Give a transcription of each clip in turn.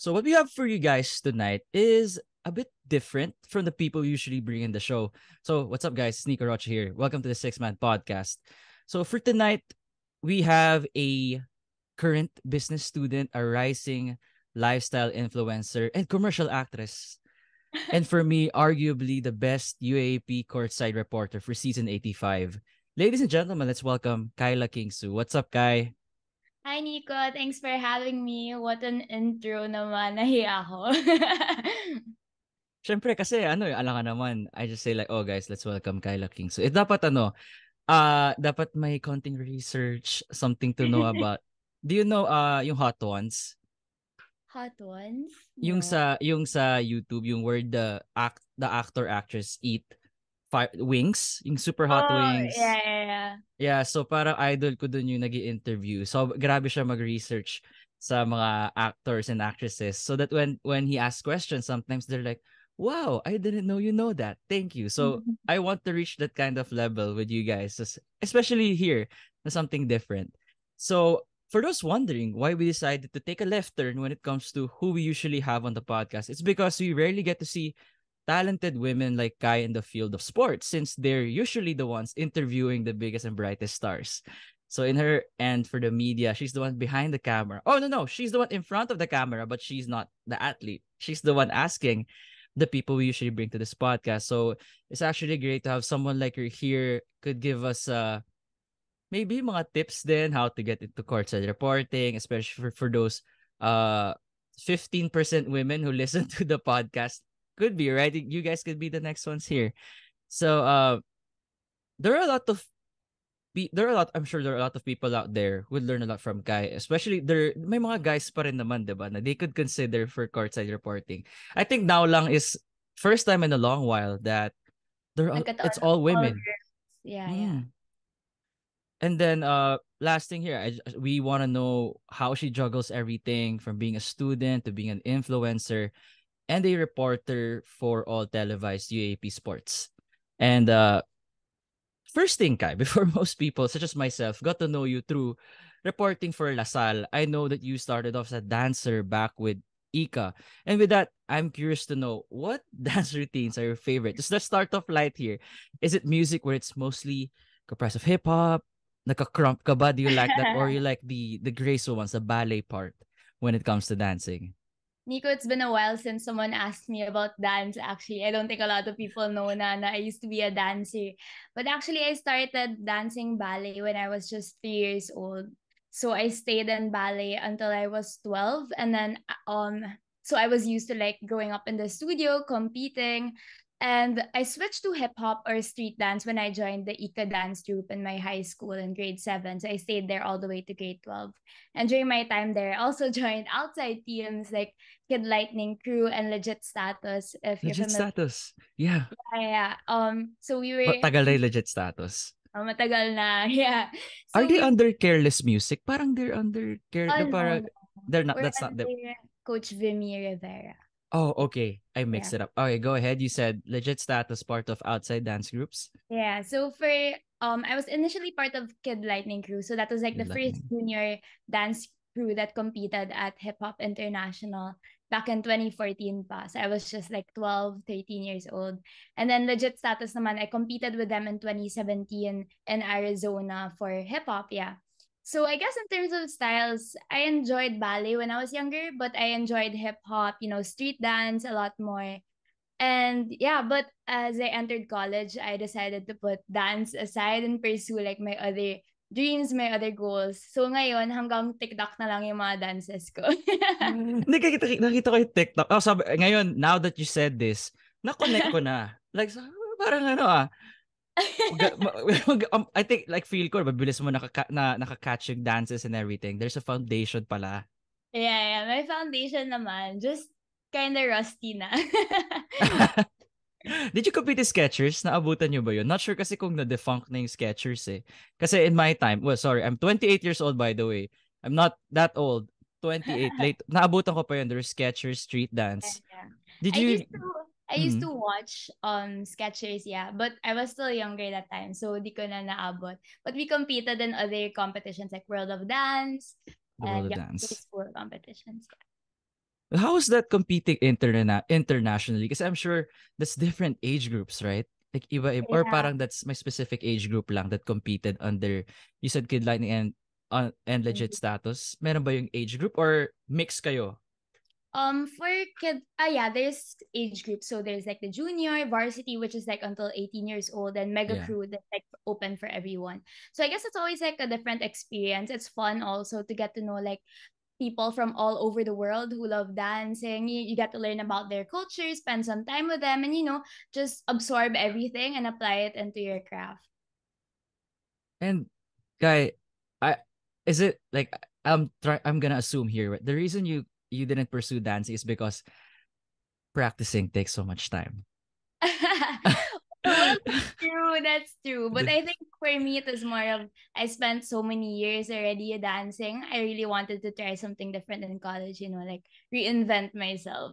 So what we have for you guys tonight is a bit different from the people we usually bring in the show. So what's up, guys? It's Nico Rocha here. Welcome to the Sixth Man Podcast. So for tonight, we have a current business student, a rising lifestyle influencer, and commercial actress. And for me, arguably the best UAAP courtside reporter for season 85. Ladies and gentlemen, let's welcome Kyla Kingsu. What's up, Kai? Hi, Nico. Thanks for having me. What an intro naman. Nahiya ako. Siyempre, kasi alam ka naman, I just say like, oh guys, let's welcome Kyla Kingsu. It dapat dapat may konting research, something to know about. Do you know yung Hot Ones? Hot Ones? No. Yung sa YouTube, yung where the actor actress eat wings, yung super hot wings. Yeah, so parang idol ko dun yung nag-i-interview. So grabe siya mag-research sa mga actors and actresses so that when he asks questions, sometimes they're like, wow, I didn't know you know that. Thank you. So I want to reach that kind of level with you guys, especially here, something different. So for those wondering why we decided to take a left turn when it comes to who we usually have on the podcast, it's because we rarely get to see talented women like Kai in the field of sports, since they're usually the ones interviewing the biggest and brightest stars. So in her end for the media, she's the one behind the camera. Oh, no, she's the one in front of the camera, but she's not the athlete. She's the one asking the people we usually bring to this podcast. So it's actually great to have someone like her here. Could give us maybe mga tips then how to get into courtside reporting, especially for those 15% women who listen to the podcast. Could be, right? You guys could be the next ones here. So I'm sure there are a lot of people out there who would learn a lot from Kai, especially may mga guys pa rin naman, diba, na they could consider for courtside reporting. I think now lang is first time in a long while that it's all women. Yeah. And then last thing here, we want to know how she juggles everything from being a student to being an influencer and a reporter for all televised UAAP sports. And first thing, Kai, before most people, such as myself, got to know you through reporting for LaSalle, I know that you started off as a dancer back with Ika. And with that, I'm curious to know, what dance routines are your favorite? Just let's start off light here. Is it music where it's mostly comprised of hip-hop? Naka-crump ka ba? Do you like that? Or you like the graceful ones, the ballet part when it comes to dancing? Nico, it's been a while since someone asked me about dance, actually. I don't think a lot of people know na I used to be a dancer. But actually, I started dancing ballet when I was just 3 years old. So I stayed in ballet until I was 12. And then, so I was used to like growing up in the studio, competing. And I switched to hip-hop or street dance when I joined the Ika dance troupe in my high school in grade 7. So I stayed there all the way to grade 12. And during my time there, I also joined outside teams like Kid Lightning Crew and Legit Status. Legit Status, yeah. Yeah. So we were... Matagal na Legit Status. Oh, matagal na, yeah. So Are they under Careless Music? Parang they're under Careless... Oh, no, parang... no. They're not, that's not them. Coach Vimy Rivera. Oh, okay. I mixed it up. Okay, go ahead. You said Legit Status, part of outside dance groups. Yeah. So for I was initially part of Kid Lightning Crew. So that was like the first junior dance crew that competed at Hip Hop International back in 2014 pa. So I was just like 12, 13 years old. And then Legit Status naman, I competed with them in 2017 in Arizona for hip hop. Yeah. So I guess in terms of styles, I enjoyed ballet when I was younger, but I enjoyed hip-hop, street dance a lot more. And yeah, but as I entered college, I decided to put dance aside and pursue like my other dreams, my other goals. So ngayon, hanggang TikTok na lang yung mga dances ko. Nakita ko yung TikTok. Oh, sabi, ngayon, now that you said this, na-connect ko na. Like, parang I think like feel ko mabilis mo nakakatch yung dances and everything. There's a foundation pala. Yeah, my foundation naman. Just kind of rusty na. Did you compete in Skechers? Naabutan nyo ba yun? Not sure kasi kung na-defunct na yung Skechers eh. Kasi in my time, I'm 28 years old, by the way. I'm not that old. 28 late. Naabutan ko pa yun. There's Skechers Street Dance. Yeah. I used to watch Skechers, yeah, but I was still younger that time, so di ko na naabot. But we competed in other competitions like World of Dance, and World of Dance school competitions. How is that competing internationally? Because I'm sure that's different age groups, right? Like iba, or parang that's my specific age group lang that competed under, you said Kid Lightning and Legit Status. Meron ba yung age group or mix kayo? For Kid, there's age group. So there's like the junior varsity, which is like until 18 years old, and mega crew that's like open for everyone. So I guess it's always like a different experience. It's fun also to get to know like people from all over the world who love dancing. You get to learn about their culture, spend some time with them, and, you know, just absorb everything and apply it into your craft. And Kai, I'm gonna assume here, right? The reason you didn't pursue dance is because practicing takes so much time. Well, that's true. But I think for me, it was more of, I spent so many years already dancing. I really wanted to try something different in college, you know, like reinvent myself.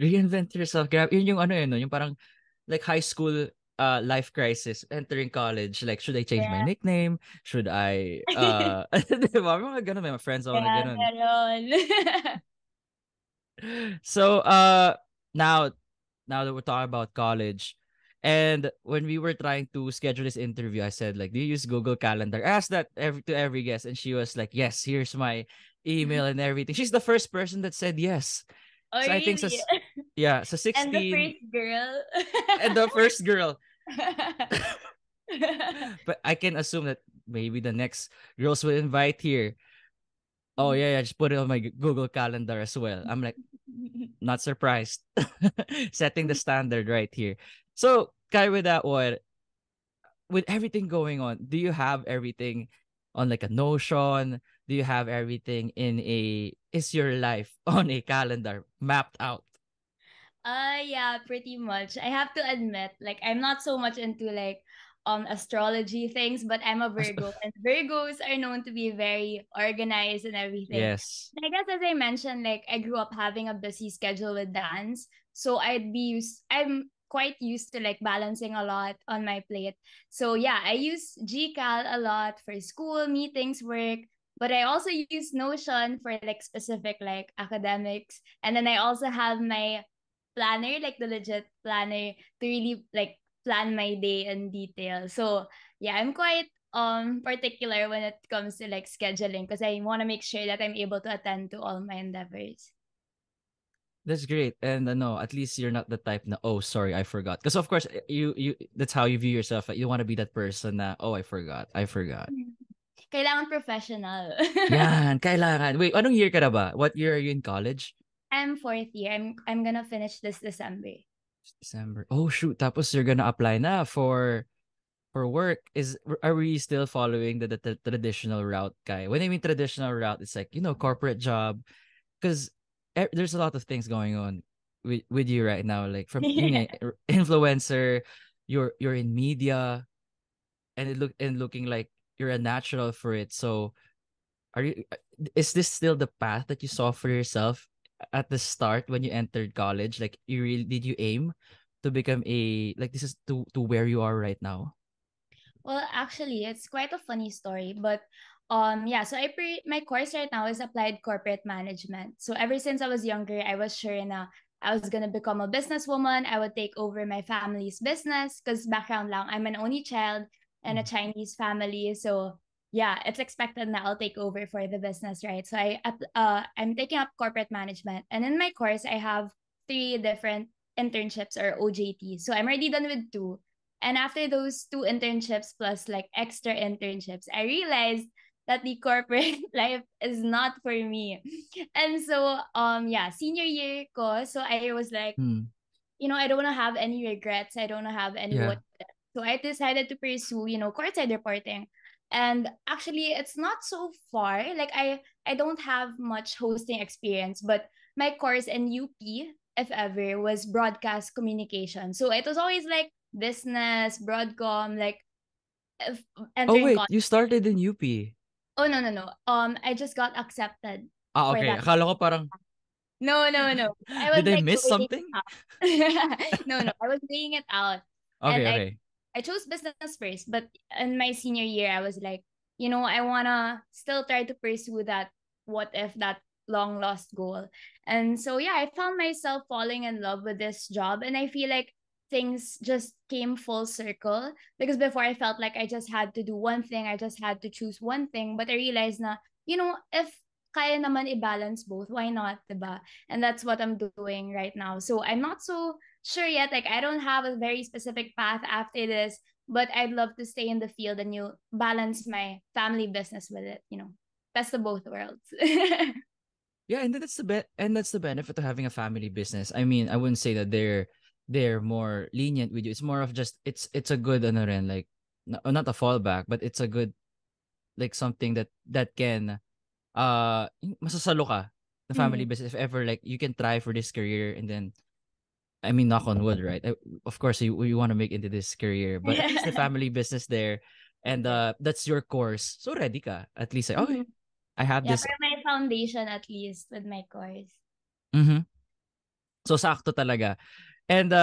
Reinvent yourself. Grabe. Yun yung yung parang like high school life crisis, entering college. Like, should I change my nickname? Should I, diba? Mga ganun, may mga friends ako na ganun. So, now that we're talking about college, and when we were trying to schedule this interview, I said, like, do you use Google Calendar? I asked that to every guest, and she was like, yes, here's my email and everything. She's the first person that said yes. Oh, so really? I think, so 16. And the first girl. But I can assume that maybe the next girls will invite here. Oh, yeah, just put it on my Google Calendar as well. I'm like, not surprised. Setting the standard right here. So, Kai, with that one, with everything going on, do you have everything on like a Notion? Do you have everything is your life on a calendar mapped out? Yeah, pretty much. I have to admit, like, I'm not so much into like astrology things, but I'm a Virgo, and Virgos are known to be very organized and everything. Yes. And I guess, as I mentioned, like, I grew up having a busy schedule with dance, so I'm quite used to like balancing a lot on my plate. So yeah, I use GCal a lot for school, meetings, work, but I also use Notion for like specific like academics, and then I also have my planner, like the Legit planner, to really like plan my day in detail. So yeah, I'm quite particular when it comes to like scheduling, because I want to make sure that I'm able to attend to all my endeavors. That's great. And no, at least you're not the type na, oh, sorry, I forgot. Because of course, you that's how you view yourself. You want to be that person na, oh, I forgot. Kailangan professional. Yan, kailangan. Wait, anong year ka na ba? What year are you in college? I'm fourth year. I'm gonna finish this December. Oh shoot! Tapos you're gonna apply na for work. Are we still following the traditional route, Kai? When I mean traditional route, it's like, you know, corporate job, because there's a lot of things going on with you right now, like from being an influencer, you're in media, and looking like you're a natural for it. So, is this still the path that you saw for yourself at the start when you entered college? Like, did you aim to become to where you are right now? Well, actually, it's quite a funny story, but so my course right now is applied corporate management. So ever since I was younger, I was sure I was gonna become a businesswoman. I would take over my family's business, because background lang, I'm an only child in a Chinese family, so yeah, it's expected that I'll take over for the business, right? So I'm taking up corporate management. And in my course, I have 3 different internships or OJT. So I'm already done with 2. And after those 2 internships plus like extra internships, I realized that the corporate life is not for me. And so, senior year ko. So I was like, you know, I don't want to have any regrets. I don't want to have any what-ifs. So I decided to pursue, you know, courtside reporting. And actually, it's not so far. Like, I don't have much hosting experience, but my course in UP, if ever, was broadcast communication. So it was always like business, broadcom, like... you started in UP? Oh, no. I just got accepted. Ah, okay. Akala ko parang... No. Did I miss something? No. I was weighing it out. Okay. I chose business first, but in my senior year, I was like, you know, I want to still try to pursue that what if that long lost goal. And so, yeah, I found myself falling in love with this job. And I feel like things just came full circle, because before I felt like I just had to do one thing. I just had to choose one thing. But I realized na, you know, if kaya naman i-balance both, why not, diba? And that's what I'm doing right now. So I'm not so sure yet. Like, I don't have a very specific path after this, but I'd love to stay in the field and you balance my family business with it, you know, best of both worlds. Yeah, and that's the benefit of having a family business. I mean, I wouldn't say that they're more lenient with you. It's more of just it's a good rin, like not a fallback, but it's a good, like, something that can masasalo ka the family business if ever, like, you can try for this career. And then, I mean, knock on wood, right? Of course, you want to make into this career, but at least the family business there, and that's your course. So ready ka. At least, okay, I have this. For my foundation, at least, with my course. Mm-hmm. So sakto talaga. And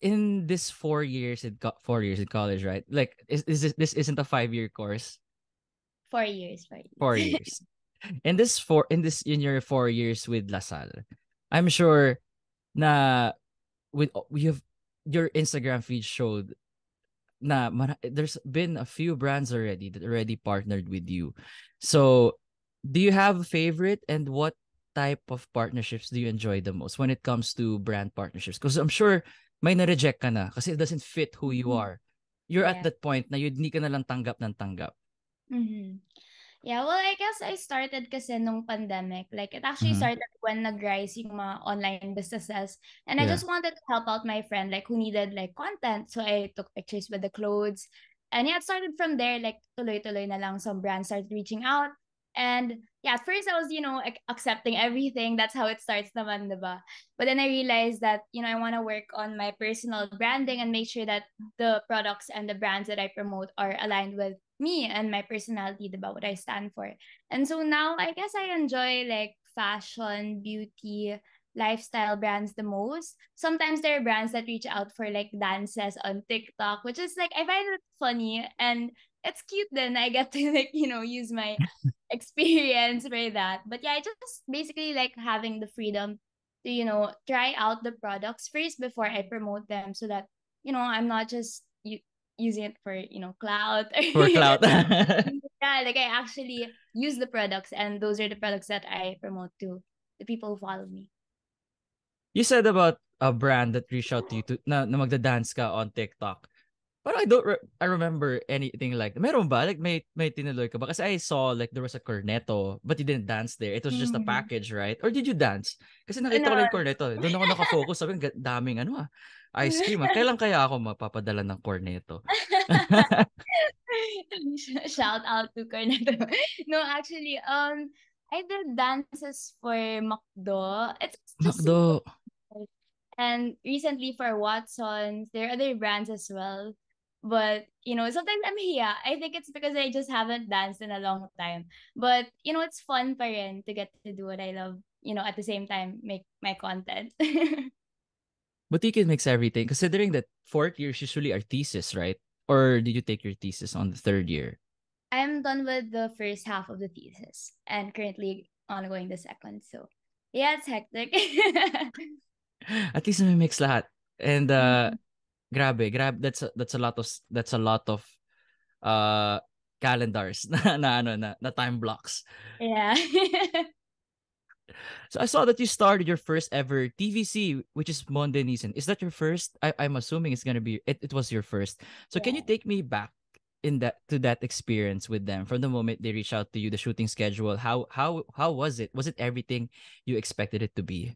in this 4 years, in college, right? Like, this isn't a 5-year course. 4 years. 4 years. In your 4 years with LaSalle, I'm sure. Na with your Instagram feed showed na there's been a few brands already that already partnered with you. So do you have a favorite, and what type of partnerships do you enjoy the most when it comes to brand partnerships? Because I'm sure may na-reject ka na kasi it doesn't fit who you are. You're at that point na hindi ka na lang tanggap ng tanggap. Mm-hmm. Yeah, well, I guess I started kasi nung pandemic. Like, it actually started when nag-rise yung mga online businesses. And I just wanted to help out my friend, like, who needed, like, content. So I took pictures with the clothes. And yeah, it started from there. Like, tuloy-tuloy na lang, some brands started reaching out. And yeah, at first I was, you know, accepting everything. That's how it starts naman, diba? But then I realized that, you know, I want to work on my personal branding and make sure that the products and the brands that I promote are aligned with me and my personality, about what I stand for. And so now I guess I enjoy, like, fashion, beauty, lifestyle brands the most. Sometimes there are brands that reach out for, like, dances on TikTok, which is, like, I find it funny and it's cute. Then I get to, like, you know, use my experience for that. But yeah, I just basically like having the freedom to, you know, try out the products first before I promote them, so that, you know, I'm not just using it for, you know, clout. For clout. Yeah, like, I actually use the products, and those are the products that I promote to the people who follow me. You said about a brand that reached out to you na magda-dance ka on TikTok. But I don't remember anything like that. Meron ba? Like, may tinuloy ka ba? Kasi I saw, like, there was a Cornetto, but you didn't dance there. It was just a package, right? Or did you dance? Kasi nakita ko lang Cornetto. Doon ako nakafocus. Sabi, daming ice cream. Kailan kaya ako mapapadala ng Cornetto? Shout out to Cornetto. No, actually, I did dances for McDo. It's just McDo. And recently for Watson. There are other brands as well. But, you know, sometimes I'm here. I think it's because I just haven't danced in a long time. But, you know, it's fun pa rin to get to do what I love, you know, at the same time, make my content. Boutique makes everything. Considering that 4th year is usually our thesis, right? Or did you take your thesis on the 3rd year? I'm done with the first half of the thesis and currently ongoing the 2nd. So, yeah, it's hectic. At least may mix lahat. And, grabe. That's a lot of calendars na time blocks. Yeah. So I saw that you started your first ever TVC, which is Monde Nissin. Is that your first? I'm assuming it's gonna be. It was your first. So can you take me back in that to that experience with them from the moment they reached out to you, the shooting schedule? How was it? Was it everything you expected it to be?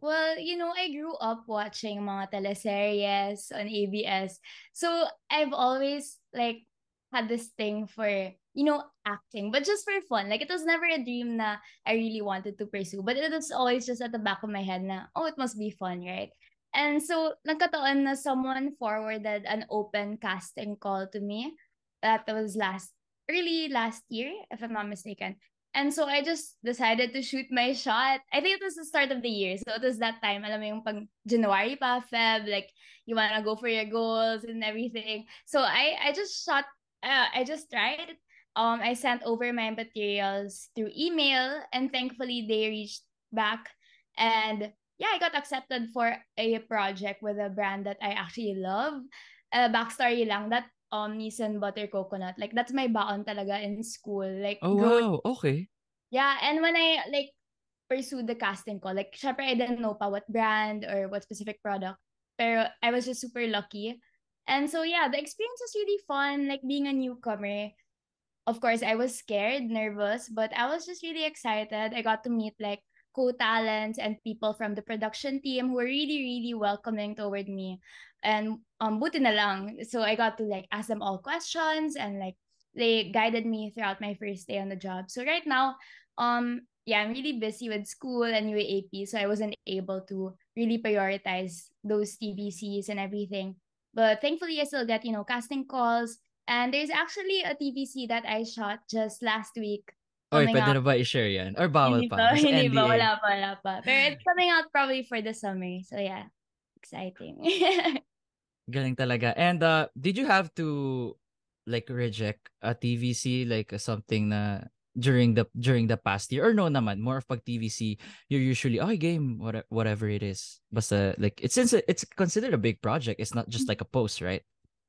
Well, you know, I grew up watching mga teleseries on ABS. So I've always, like, had this thing for, you know, acting, but just for fun. Like, it was never a dream na I really wanted to pursue. But it was always just at the back of my head na, oh, it must be fun, right? And so nagkataon na someone forwarded an open casting call to me. That was early last year, if I'm not mistaken. And so I just decided to shoot my shot. I think it was the start of the year. So it was that time, alam mo yung pag January pa, Feb, like, you wanna go for your goals and everything. So I just shot, I just tried. I sent over my materials through email, and thankfully they reached back, and yeah, I got accepted for a project with a brand that I actually love. Backstory lang, that Nissin Butter Coconut, like that's my baon talaga in school. Like, oh wow, okay. Yeah, and when I like pursued the casting ko, like syempre I didn't know pa what brand or what specific product, pero I was just super lucky. And so yeah, the experience was really fun, like being a newcomer. Of course, I was scared, nervous, but I was just really excited. I got to meet like co-talents and people from the production team who were really, really welcoming toward me. And buti na lang. So I got to like ask them all questions, and like they guided me throughout my first day on the job. So right now, yeah, I'm really busy with school and UAAP, so I wasn't able to really prioritize those TVCs and everything. But thankfully, I still get, you know, casting calls. And there's actually a TVC that I shot just last week. Oy, pwede na ba i-share yan? Or bawal pa? Hindi ba, wala pa. Pero it's coming out probably for the summer. So yeah, exciting. Galing talaga. And did you have to like reject a TVC, like something na during the past year? Or no naman, more of pag TVC, you're usually, oh, game, whatever it is. Basta like, it's considered a big project. It's not just like a post, right?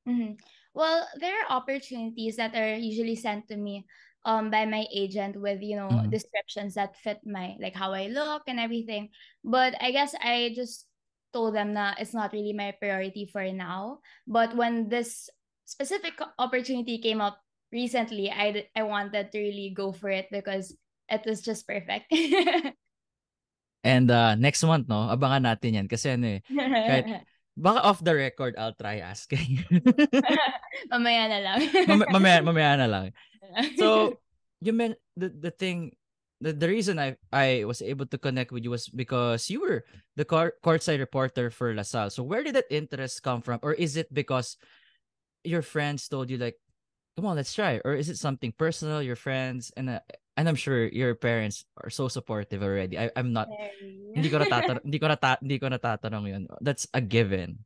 Mm-hmm. Well, there are opportunities that are usually sent to me by my agent with, you know, descriptions that fit my, like how I look and everything. But I guess I just told them that it's not really my priority for now. But when this specific opportunity came up recently, I wanted to really go for it because it was just perfect. And next month, no? Abangan natin yan kasi ano eh. Kahit... Baka off the record, I'll try asking. Mamaya na lang. mamaya na lang. So, you meant the reason I was able to connect with you was because you were the courtside reporter for LaSalle. So, where did that interest come from? Or is it because your friends told you like, come on, let's try? Or is it something personal, your friends? And I'm sure your parents are so supportive already. I'm not. Hindi ko natatanong yun. That's a given.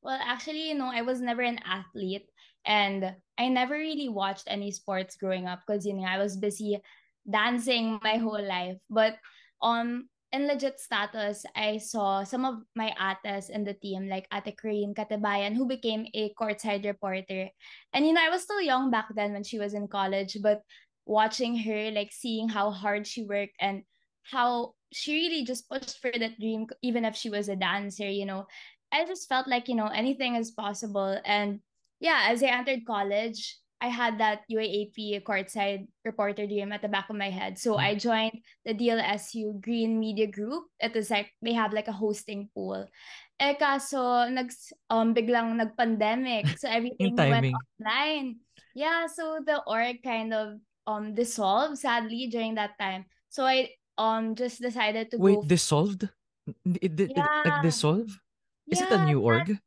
Well, actually, you know, I was never an athlete, and I never really watched any sports growing up because, you know, I was busy dancing my whole life. But in Legit Status, I saw some of my atas in the team, like Ate Karine Katibayan, who became a courtside reporter. And, you know, I was still young back then when she was in college, but watching her, like seeing how hard she worked and how she really just pushed for that dream, even if she was a dancer, you know, I just felt like, you know, anything is possible. And yeah, as I entered college, I had that UAAP courtside reporter dream at the back of my head. So I joined the DLSU Green Media Group. It was like, they have like a hosting pool. Eh kaso, biglang nag-pandemic. So everything went offline. Yeah, so the org kind of dissolved sadly during that time. So I just decided to go. Wait, dissolved? It like dissolve? Is it a new org?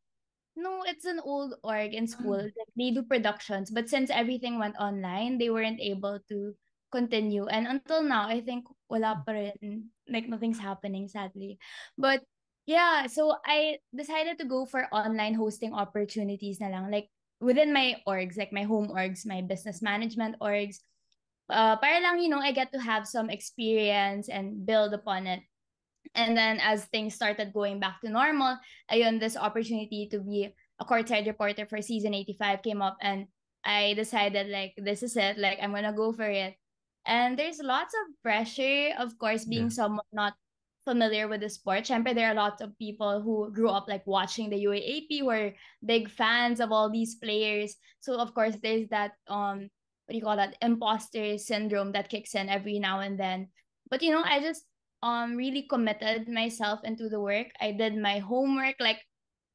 No, it's an old org in school. Like, they do productions. But since everything went online, they weren't able to continue. And until now, I think wala pa rin. Like, nothing's happening, sadly. But, yeah. So, I decided to go for online hosting opportunities na lang. Like, within my orgs, like my home orgs, my business management orgs. Para lang, you know, I get to have some experience and build upon it. And then as things started going back to normal, ayun, this opportunity to be a courtside reporter for season 85 came up, and I decided like, this is it, like I'm gonna go for it. And there's lots of pressure, of course, being someone not familiar with the sport. Syempre, there are lots of people who grew up like watching the UAAP, were big fans of all these players. So of course, there's that, what do you call that, imposter syndrome that kicks in every now and then. But you know, I just really committed myself into the work. I did my homework, like,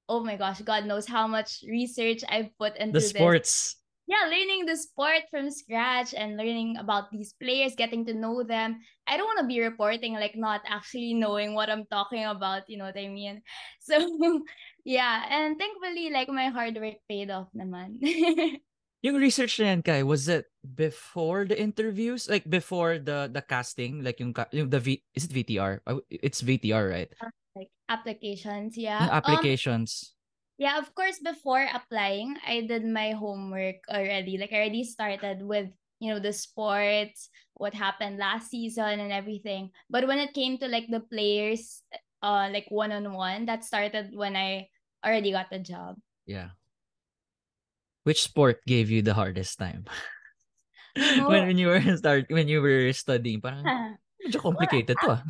oh my gosh, God knows how much research I've put into the sports. Yeah, learning the sport from scratch and learning about these players, getting to know them. I don't want to be reporting like not actually knowing what I'm talking about, you know what I mean? So yeah, and thankfully like my hard work paid off naman. Yung research na yan, Kai, was it before the interviews? Like before the casting? Like yung is it VTR? It's VTR, right? Like applications, yeah. Applications. Yeah, of course, before applying, I did my homework already. Like, I already started with, you know, the sports, what happened last season and everything. But when it came to, like, the players, like, one-on-one, that started when I already got the job. Yeah. Which sport gave you the hardest time? Oh. when you were studying, parang complicated to.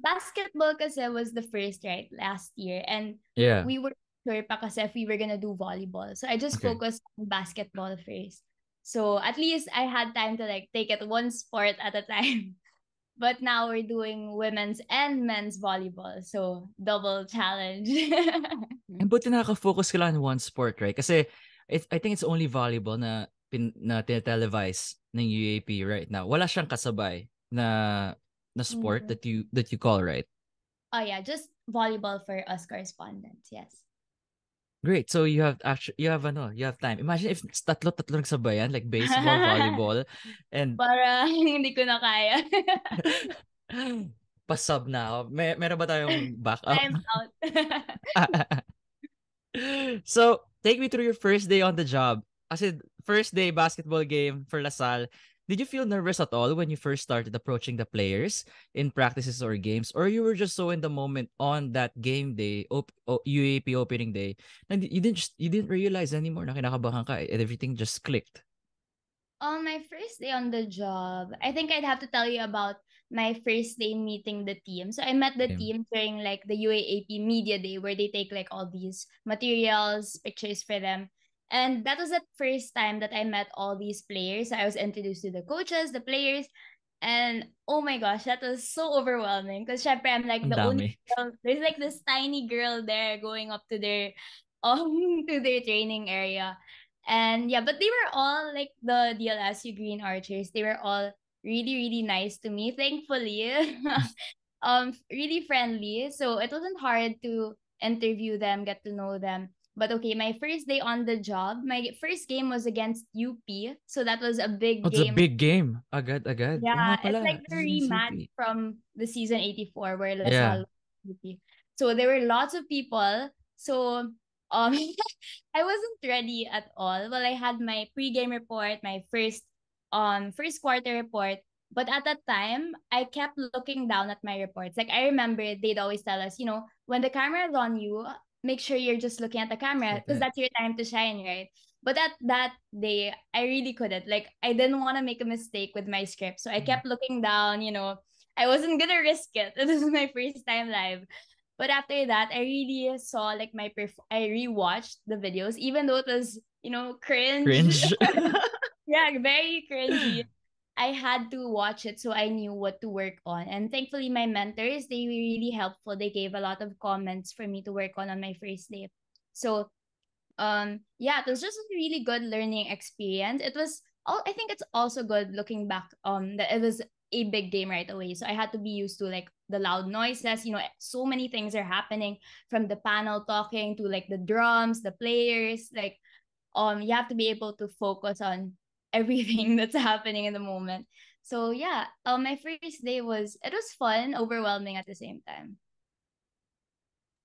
Basketball kasi was the first, right, last year, and yeah, we were sure pa kasi if we were gonna do volleyball, so I just focused on basketball first. So at least I had time to, like, take it one sport at a time. But now we're doing women's and men's volleyball. So, double challenge. Buti nakaka-focus ka lang on one sport, right? Kasi, I think it's only volleyball na tinatelevise ng UAP right now. Wala siyang kasabay na sport that you call, right? Oh, yeah. Just volleyball for us correspondents, yes. Great. So, you have time. Imagine if tatlo nagsabayan, like baseball, volleyball, and... Para hindi ko na kaya. Pasub na. Meron ba tayong backup? I'm out. So, take me through your first day on the job. Kasi first day basketball game for LaSalle. Did you feel nervous at all when you first started approaching the players in practices or games? Or you were just so in the moment on that game day, UAP opening day, and you didn't realize anymore na kinakabahan ka, and everything just clicked? On my first day on the job, I think I'd have to tell you about my first day meeting the team. So I met the team during, like, the UAAP media day, where they take, like, all these materials, pictures for them. And that was the first time that I met all these players. I was introduced to the coaches, the players. And oh my gosh, that was so overwhelming. Because I'm like the only girl. There's like this tiny girl there going up to their training area. And yeah, but they were all like the DLSU Green Archers. They were all really, really nice to me, thankfully. Really friendly. So it wasn't hard to interview them, get to know them. But okay, my first day on the job, my first game was against UP. So that was a big game. It's a big game. Agad. Yeah, it's like the rematch from the season 84 where LaSalle was UP. So there were lots of people. So I wasn't ready at all. Well, I had my pre-game report, my first quarter report. But at that time, I kept looking down at my reports. Like, I remember they'd always tell us, you know, when the camera is on you, make sure you're just looking at the camera because that's your time to shine, right? But at that day, I really couldn't. Like, I didn't want to make a mistake with my script. So I kept looking down, you know. I wasn't going to risk it. This was my first time live. But after that, I really saw, like, I rewatched the videos, even though it was, you know, cringe. Yeah, very cringy. I had to watch it so I knew what to work on. And thankfully, my mentors, they were really helpful. They gave a lot of comments for me to work on my first day. So, yeah, it was just a really good learning experience. It was, I think it's also good looking back, that it was a big game right away. So I had to be used to, like, the loud noises. You know, so many things are happening, from the panel talking to, like, the drums, the players. Like, you have to be able to focus on everything that's happening in the moment. So yeah, my first day was fun, overwhelming at the same time.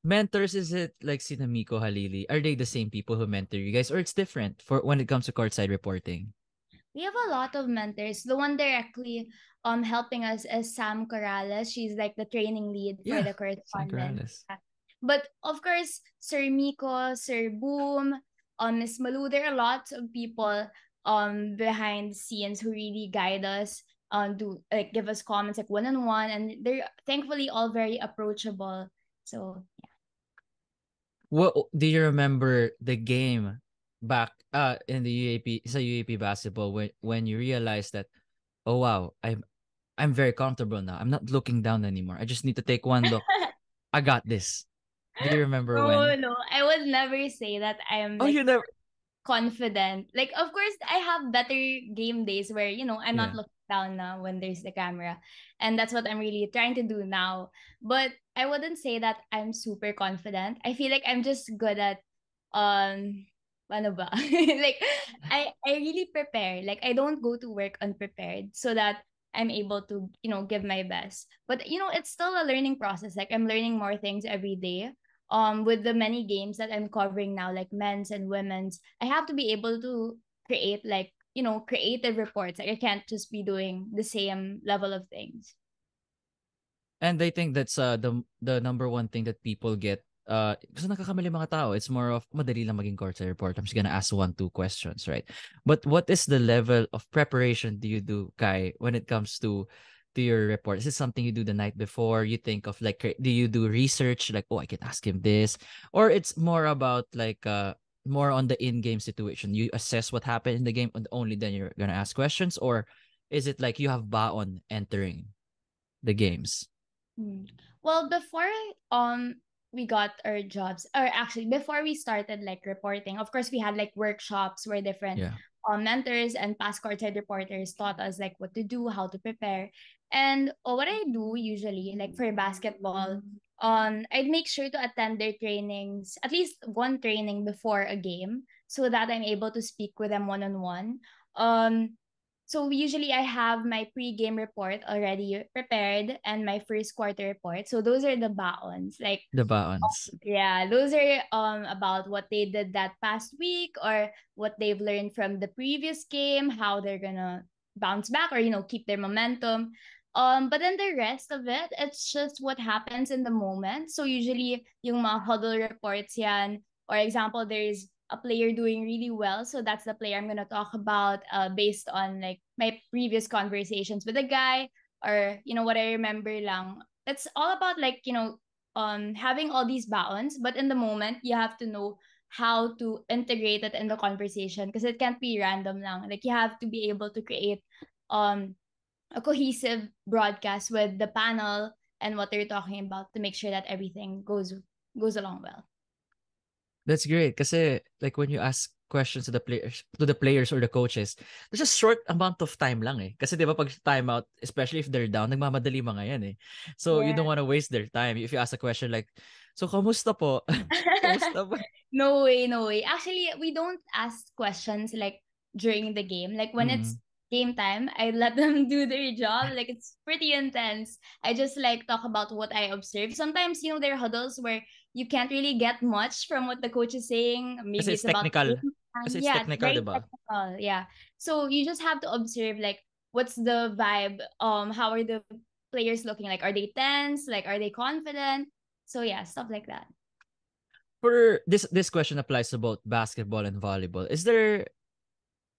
Mentors, is it like sina Miko Halili? Are they the same people who mentor you guys, or it's different for when it comes to courtside reporting? We have a lot of mentors. The one directly helping us is Sam Corrales. She's like the training lead for the correspondence. But of course, Sir Miko, Sir Boom, Miss Malu, there are lots of people behind the scenes who really guide us, do, like, give us comments, like, one-on-one, and they're thankfully all very approachable. So yeah. Well, do you remember the game back in the UAP, it's a UAP basketball, when you realized that, oh wow, I'm very comfortable now, I'm not looking down anymore, I just need to take one look, I got this? Do you remember when? No, I would never say that I'm you never confident. Like, of course, I have better game days where, you know, I'm not looking down now when there's the camera, and that's what I'm really trying to do now. But I wouldn't say that I'm super confident. I feel like I'm just good at ano ba? Like, I really prepare. Like, I don't go to work unprepared so that I'm able to, you know, give my best. But, you know, it's still a learning process. Like, I'm learning more things every day. with the many games that I'm covering now, like men's and women's, I have to be able to create, like, you know, creative reports. Like I can't just be doing the same level of things. And I think that's the number one thing that people get. Kasi nakakamali mga tao. It's more of madali lang maging courtside report. I'm just gonna ask 1-2 questions, right? But what is the level of preparation do you do, Kai, when it comes to your report? Is it something you do the night before? You think of, like, do you do research? Like, oh, I can ask him this, or it's more about like more on the in-game situation. You assess what happened in the game, and only then you're gonna ask questions. Or is it like you have baon entering the games? Well, before we got our jobs, or actually before we started like reporting, of course we had like workshops where different mentors and past courtside reporters taught us like what to do, how to prepare. And what I do usually, like for basketball, I'd make sure to attend their trainings, at least one training before a game, so that I'm able to speak with them one-on-one. So usually I have my pre-game report already prepared and my first quarter report. So those are the baons. Like the baons. Yeah, those are about what they did that past week or what they've learned from the previous game, how they're gonna bounce back or, you know, keep their momentum. But then the rest of it, it's just what happens in the moment. So usually yung mga huddle reports yan, or example, there's a player doing really well, so that's the player I'm going to talk about based on like my previous conversations with the guy, or, you know, what I remember lang. It's all about, like, you know, having all these baons, but in the moment you have to know how to integrate it in the conversation, because it can't be random lang. Like you have to be able to create a cohesive broadcast with the panel and what they're talking about to make sure that everything goes along well. That's great, kasi like when you ask questions to the players or the coaches, there's a short amount of time lang eh. Kasi 'di ba pag timeout, especially if they're down, nagmamadali mga yan eh. So you don't want to waste their time. If you ask a question like, so kamusta po? Kamusta po? No way, no way. Actually, we don't ask questions like during the game. Like when it's game time, I let them do their job. Like it's pretty intense. I just like talk about what I observed. Sometimes, you know, there are huddles where you can't really get much from what the coach is saying. Maybe it's technical. Kasi it's technical, diba? Yeah. So you just have to observe, like, what's the vibe? How are the players looking? Like, are they tense? Like, are they confident? So yeah, stuff like that. For this question applies to both basketball and volleyball. Is there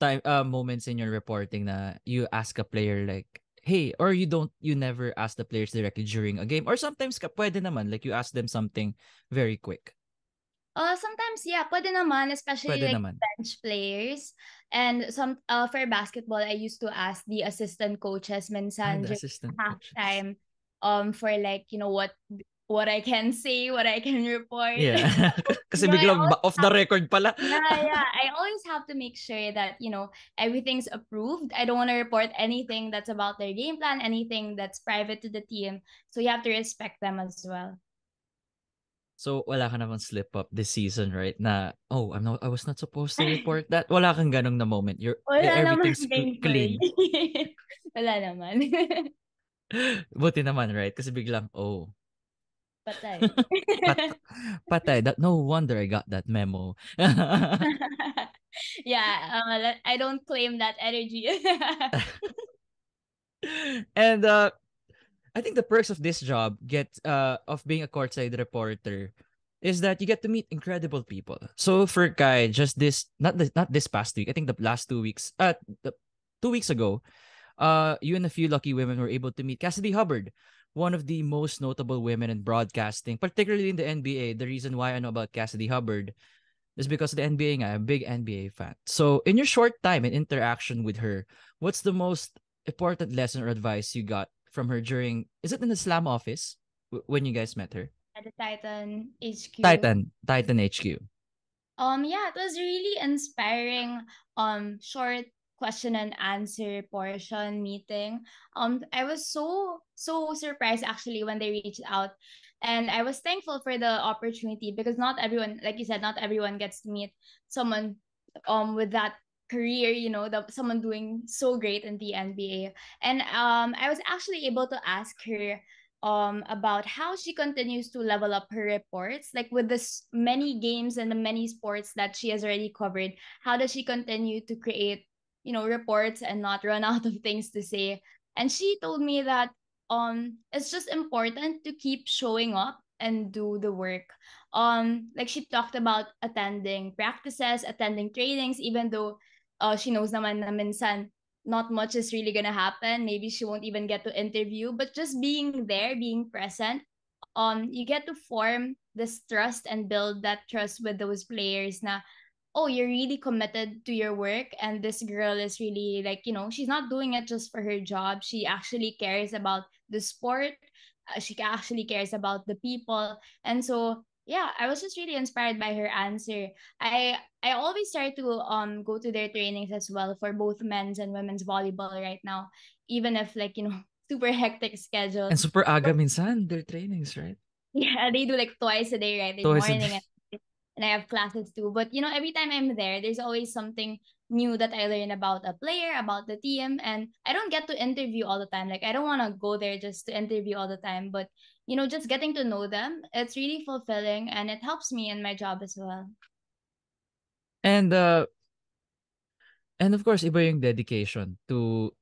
time moments in your reporting na you ask a player like, hey, or you never ask the players directly during a game, or sometimes pwede naman, like you ask them something very quick? Sometimes yeah, pwede naman, especially pwede like naman. Bench players, and some for basketball I used to ask the assistant coaches minsan during halftime for, like, you know, what I can say, what I can report. Yeah. Kasi biglang off the record pala. Yeah. I always have to make sure that, you know, everything's approved. I don't want to report anything that's about their game plan, anything that's private to the team. So you have to respect them as well. So wala ka namang slip up this season, right? Na, oh, I was not supposed to report that. Wala kang ganong na moment. Everything's clean. Wala naman. Buti naman, right? Kasi biglang, oh, patay. Patay. No wonder I got that memo. I don't claim that energy. And I think the perks of this job of being a courtside reporter is that you get to meet incredible people. So for Kai, just not this past week, I think the last 2 weeks, 2 weeks ago, you and a few lucky women were able to meet Cassidy Hubbarth, one of the most notable women in broadcasting, particularly in the NBA. The reason why I know about Cassidy Hubbarth is because of the NBA. I'm a big NBA fan. So in your short time in interaction with her, what's the most important lesson or advice you got from her during, is it in the slam office when you guys met her? At the Titan HQ. Titan HQ. Yeah, it was really inspiring, short question and answer portion meeting. I was so surprised actually when they reached out, and I was thankful for the opportunity, because not everyone, like you said, not everyone gets to meet someone with that career, you know, someone doing so great in the NBA. And I was actually able to ask her about how she continues to level up her reports, like with the many games and the many sports that she has already covered. How does she continue to create, you know, reports and not run out of things to say? And she told me that it's just important to keep showing up and do the work. Like she talked about attending practices, attending trainings, even though she knows naman na minsan not much is really gonna happen. Maybe she won't even get to interview, but just being there, being present, you get to form this trust and build that trust with those players na, oh, you're really committed to your work, and this girl is really, like, you know, she's not doing it just for her job. She actually cares about the sport. She actually cares about the people. And so, yeah, I was just really inspired by her answer. I always try to go to their trainings as well for both men's and women's volleyball right now, even if, like, you know, super hectic schedule. And super aga minsan, their trainings, right? Yeah, they do like twice a day, right? In the morning. And I have classes too. But, you know, every time I'm there, there's always something new that I learn about a player, about the team. And I don't get to interview all the time. Like, I don't want to go there just to interview all the time. But, you know, just getting to know them, it's really fulfilling, and it helps me in my job as well. And of course, iba yung dedication to,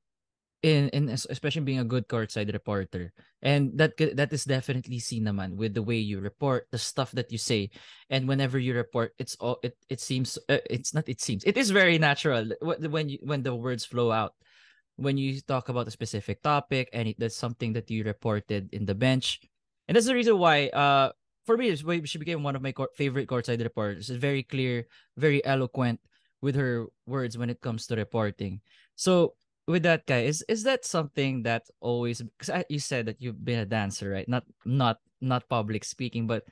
in especially being a good courtside reporter. And that is definitely seen naman with the way you report, the stuff that you say. And whenever you report, it is very natural when the words flow out. When you talk about a specific topic, and that's something that you reported in the bench. And that's the reason why, for me, she became one of my favorite courtside reporters. She's very clear, very eloquent with her words when it comes to reporting. So, with that, Kai, is that something that always, because you said that you've been a dancer, right? Not public speaking, but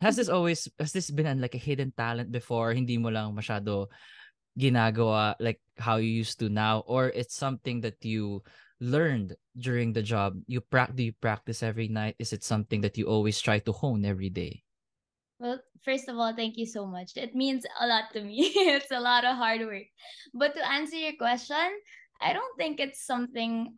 has this been like a hidden talent before? Hindi mo lang masyado ginagawa like how you used to now, or it's something that you learned during the job? Do you practice every night? Is it something that you always try to hone every day? Well, first of all, thank you so much. It means a lot to me. It's a lot of hard work. But to answer your question, I don't think it's something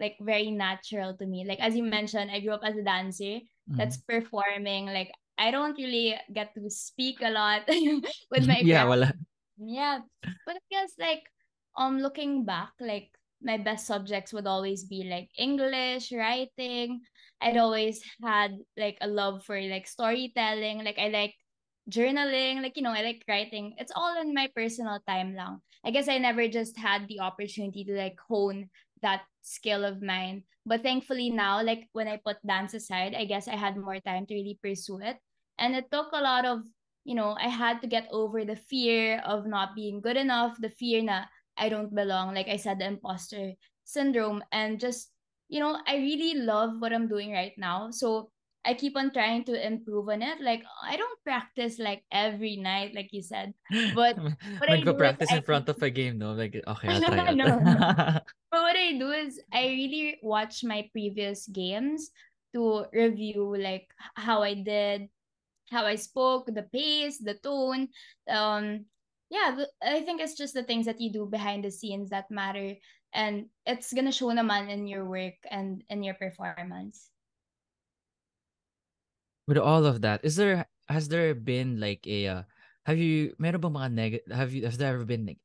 like very natural to me. Like, as you mentioned, I grew up as a dancer. Mm-hmm. That's performing. Like, I don't really get to speak a lot with my yeah, wala. Yeah. But I guess, like, looking back, like, my best subjects would always be like English, writing. I'd always had like a love for like storytelling. Like, I like journaling, like, you know, I like writing. It's all in my personal time lang. I guess I never just had the opportunity to like hone that skill of mine. But thankfully now, like, when I put dance aside, I guess I had more time to really pursue it. And it took a lot of, you know, I had to get over the fear of not being good enough, the fear na I don't belong, like I said, the imposter syndrome. And just, you know, I really love what I'm doing right now. So I keep on trying to improve on it. Like, I don't practice like every night, like you said. But what I do practice in front of a game, no? Like, okay, I'll try it. No. But what I do is I really watch my previous games to review like how I did, how I spoke, the pace, the tone. Yeah, I think it's just the things that you do behind the scenes that matter. And it's gonna show naman in your work and in your performance. With all of that, has there ever been like any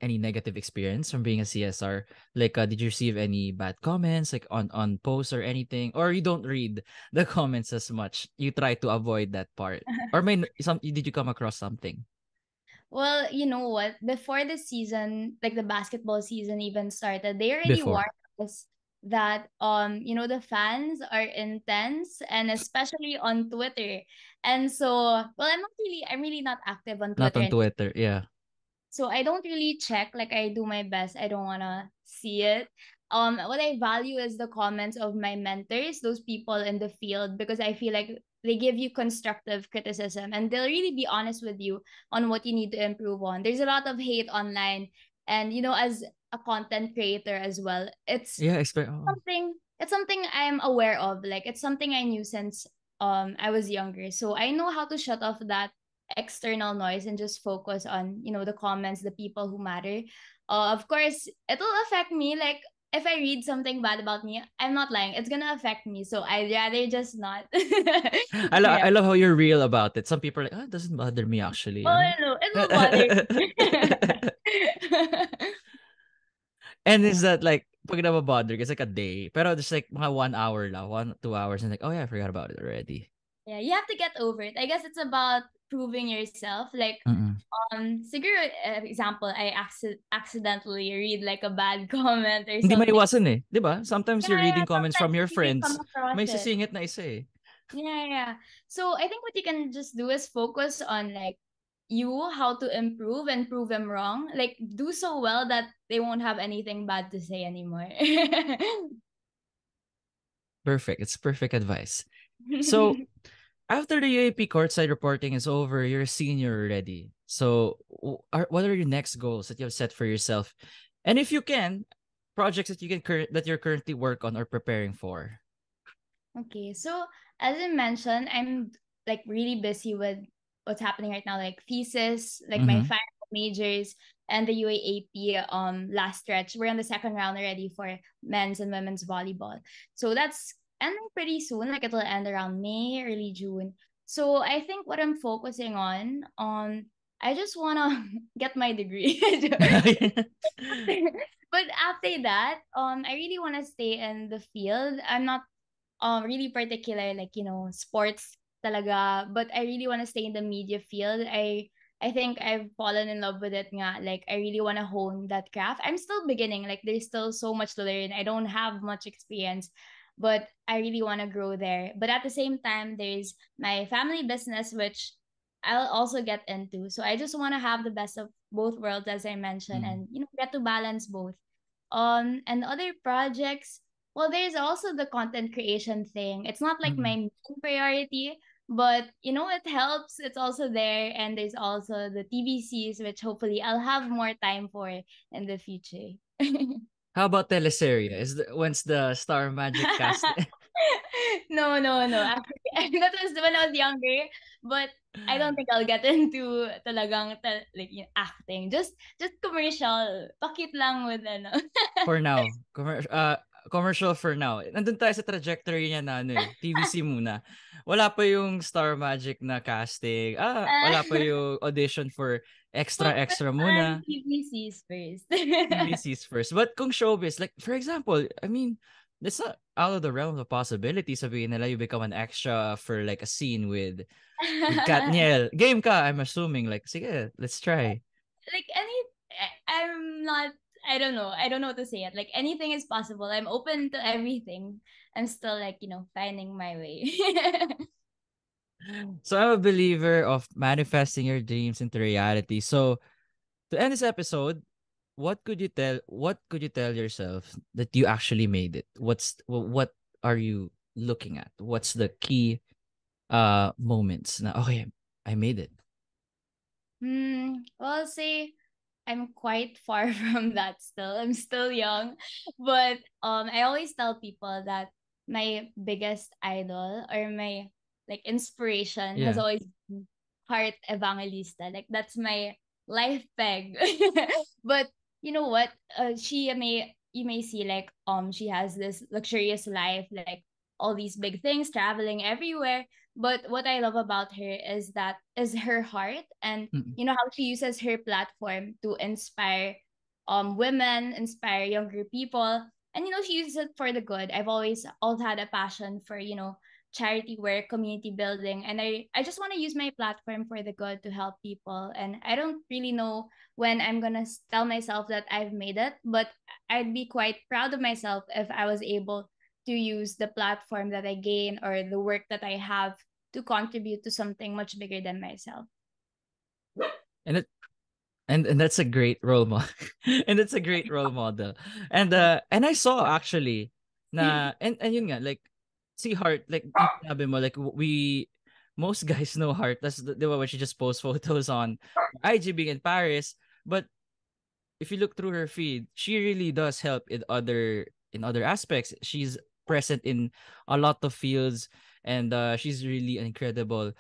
negative experience from being a CSR? Like, did you receive any bad comments, like on posts or anything, or you don't read the comments as much? You try to avoid that part, or did you come across something? Well, you know what? Before the season, like the basketball season even started, they already warned us that you know, the fans are intense, and especially on Twitter. And so, well, I'm really not active on Twitter. Not on Twitter, yeah. So I don't really check. Like, I do my best. I don't wanna see it. What I value is the comments of my mentors, those people in the field, because I feel like they give you constructive criticism, and they'll really be honest with you on what you need to improve on. There's a lot of hate online, and, you know, as a content creator as well, it's something I'm aware of. Like, it's something I knew since I was younger, so I know how to shut off that external noise and just focus on, you know, the comments, the people who matter. Of course, it'll affect me. Like, if I read something bad about me, I'm not lying. It's gonna affect me. So I'd rather just not. I love how you're real about it. Some people are like, oh, it doesn't bother me actually. Oh, no, it won't bother me. And is that like, pag nababother, it's like a day. Pero it's like mga 1 hour lang, 1 to 2 hours. And like, oh yeah, I forgot about it already. Yeah, you have to get over it. I guess it's about proving yourself. Like, siguro, example, I accidentally read like a bad comment or something. Hindi maiwasan eh, di ba? Sometimes you're reading comments from your friends. May sisingit na isa eh. Yeah. So I think what you can just do is focus on like you, how to improve and prove them wrong. Like do so well that they won't have anything bad to say anymore. Perfect. It's perfect advice. So after the UAP courtside reporting is over, you're a senior already. So what are your next goals that you have set for yourself? And if you can, projects that you can that you're currently work on or preparing for. Okay, so as I mentioned, I'm like really busy with what's happening right now, like thesis, like my final majors, and the UAAP last stretch. We're on the second round already for men's and women's volleyball. So that's ending pretty soon, like it'll end around May, early June. So I think what I'm focusing on, I just want to get my degree. But after that, I really want to stay in the field. I'm not really particular, like, you know, sports talaga, but I really want to stay in the media field. I think I've fallen in love with it nga. Like, I really want to hone that craft. I'm still beginning. Like, there's still so much to learn. I don't have much experience, but I really want to grow there. But at the same time, there's my family business, which I'll also get into. So I just want to have the best of both worlds, as I mentioned, and, you know, get to balance both. And other projects, well, there's also the content creation thing. It's not like my main priority, but, you know, it helps. It's also there. And there's also the TVCs, which hopefully I'll have more time for in the future. How about teleserye? When's the Star Magic cast? No. That was when I was younger, but I don't think I'll get into talagang like acting. Just commercial. Pakit lang with ano. For now, commercial for now. Nandun tayo sa trajectory niya na ano, TVC muna. Wala pa yung Star Magic na casting. Wala pa yung audition for extra muna. TVCs first. TVCs first. But kung showbiz, like for example, I mean, that's not out of the realm of possibility. Sabihin nila, you become an extra for like a scene with Katniel. Game ka, I'm assuming. Like, sige, let's try. Like I don't know. I don't know how to say it. Like, anything is possible. I'm open to everything. I'm still like, you know, finding my way. So I'm a believer of manifesting your dreams into reality. So to end this episode, what could you tell yourself that you actually made it? What are you looking at? What's the key moments na, okay, I made it? Well, I'll say I'm quite far from that still. I'm still young, but I always tell people that my biggest idol or my like inspiration has always been Heart Evangelista. Like, that's my life peg. But you know what? You may see like she has this luxurious life, like all these big things, traveling everywhere. But what I love about her is her heart, and you know how she uses her platform to inspire women, inspire younger people, and you know she uses it for the good. I've always had a passion for, you know, charity work, community building, and I just want to use my platform for the good to help people. And I don't really know when I'm gonna tell myself that I've made it, but I'd be quite proud of myself if I was able to use the platform that I gain or the work that I have to contribute to something much bigger than myself. And that's a great role model. And it's a great role model. And I saw actually na and yun nga, like, see Heart, like sabi mo, like most guys know Heart. That's the way she just posts photos on IG being in Paris. But if you look through her feed, she really does help in other aspects. She's present in a lot of fields, and she's really an incredible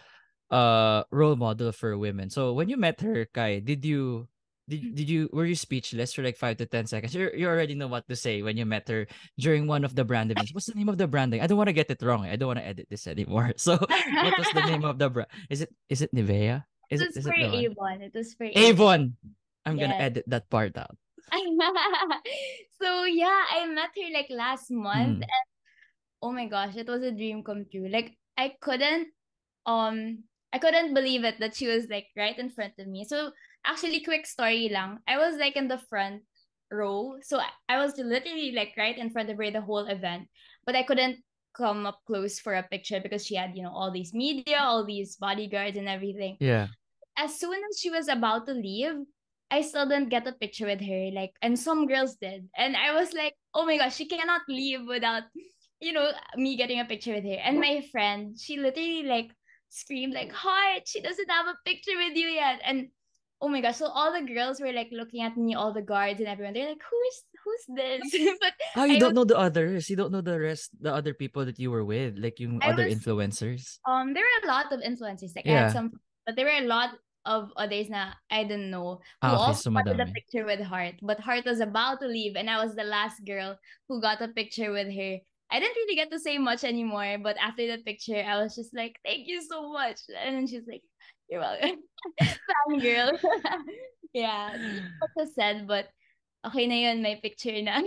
role model for women. So when you met her, Kai, did you were you speechless for like 5 to 10 seconds? You already know what to say when you met her during one of the brand events. What's the name of the brand? I don't want to get it wrong. I don't want to edit this anymore. So what was the name of the brand? Is it Nivea? It was for Avon. I'm gonna edit that part out. So yeah, I met her like last month, and oh my gosh, it was a dream come true. Like I couldn't believe it that she was like right in front of me. So actually, quick story lang. I was like in the front row. So I was literally like right in front of her the whole event. But I couldn't come up close for a picture because she had, all these media, all these bodyguards and everything. Yeah. As soon as she was about to leave, I still didn't get a picture with her. Like, and some girls did. And I was like, oh my gosh, she cannot leave without, me getting a picture with her. And my friend, she literally like screamed like, "Heart, she doesn't have a picture with you yet." And oh my gosh, so all the girls were like looking at me, all the guards and everyone. They're like, who's this? But you don't know the others. You don't know the other people that you were with, like influencers. There were a lot of influencers. Like I had some, but there were a lot of others na I didn't know who also wanted a picture with Heart. But Heart was about to leave, and I was the last girl who got a picture with her. I didn't really get to say much anymore, but after the picture, I was just like, "Thank you so much," and then she's like, "You're welcome." Fan girl. Yeah, that's so sad, but okay na yun, may picture na.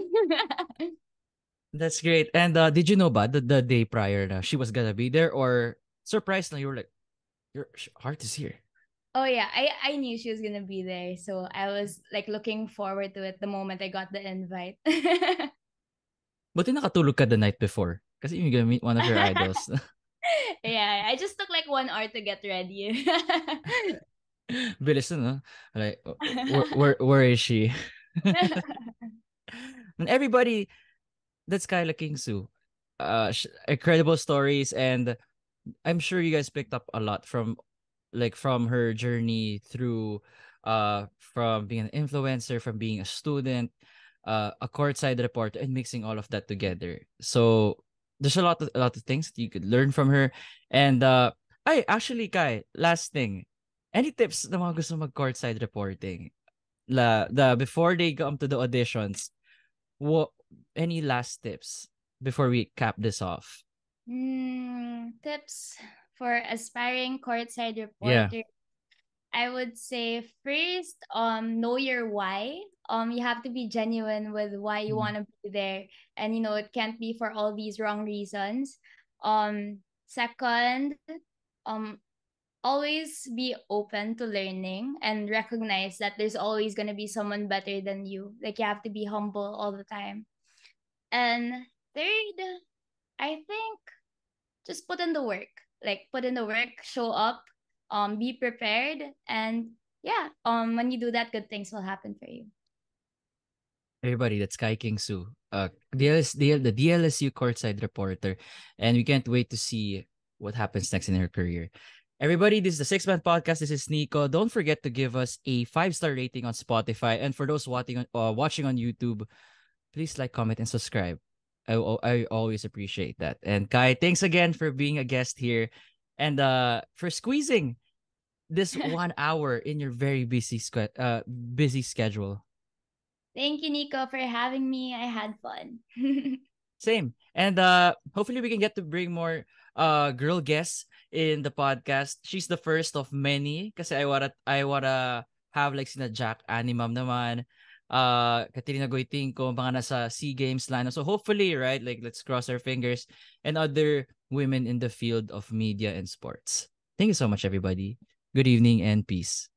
That's great. And did you know ba the day prior na she was gonna be there, or surprisingly you were like, "Your Heart is here"? Oh yeah, I knew she was gonna be there, so I was like looking forward to it the moment I got the invite. Buti nakatulog ka the night before kasi you're gonna meet one of your idols. Yeah, I just took like 1 hour to get ready. Bilis na, no? Like, where is she? And everybody, that's Kyla Kingsu. Incredible stories, and I'm sure you guys picked up a lot from her journey through from being an influencer, from being a student, a courtside reporter, and mixing all of that together. So there's a lot of things that you could learn from her. And Kai, last thing, any tips na mga gusto mag courtside reporting before they come to the auditions? Any last tips before we cap this off? Tips for aspiring courtside reporter. Yeah. I would say first, know your why. You have to be genuine with why you want to be there, and it can't be for all these wrong reasons. Second, always be open to learning and recognize that there's always going to be someone better than you. Like, you have to be humble all the time. And third, I think just put in the work. Like, put in the work, show up, be prepared, and when you do that, good things will happen for you. Everybody, that's Kyla Kingsu, the DLSU courtside reporter, and we can't wait to see what happens next in her career. Everybody, this is the Sixth Man Podcast. This is Nico. Don't forget to give us a 5-star rating on Spotify, and for those watching on YouTube, please like, comment, and subscribe. I always appreciate that. And Kai, thanks again for being a guest here. And for squeezing this 1 hour in your very busy schedule. Thank you, Nico, for having me. I had fun. Same. And hopefully we can get to bring more girl guests in the podcast. She's the first of many. Kasi I wanna have like sina Jack, Animam naman, Katrina Goitingko, mga nasa SEA Games line. So hopefully, right, like let's cross our fingers, and other women in the field of media and sports. Thank you so much, everybody. Good evening and peace.